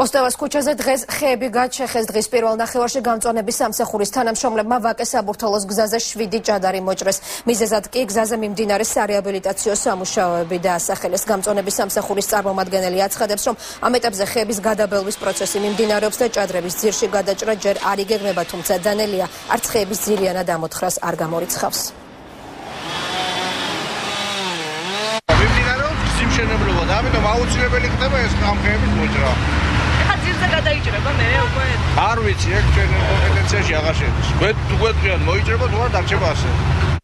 Kostevas Kuchazet Res Hebigat Shehes Drispiro Nahoshi Gantonebis Samsahuristan and Shomlema Vakasaburtolos Gzazesh Vidjadari Mojres, Mizazat Kigzazamim Dinaris Sariabilitatio Samusha Bidas Sahelis Gantonebis Samsahuris Armad Ganeliat Hadepsom, Ametab Zahebis Gadabelvis processing in Dinarov Stadrebis Zirshi Gadaj Rajer Ari Gegnebatum Danelia, Artshebis Ziriana Damotras Argamoritz House. Arvitz, actually, and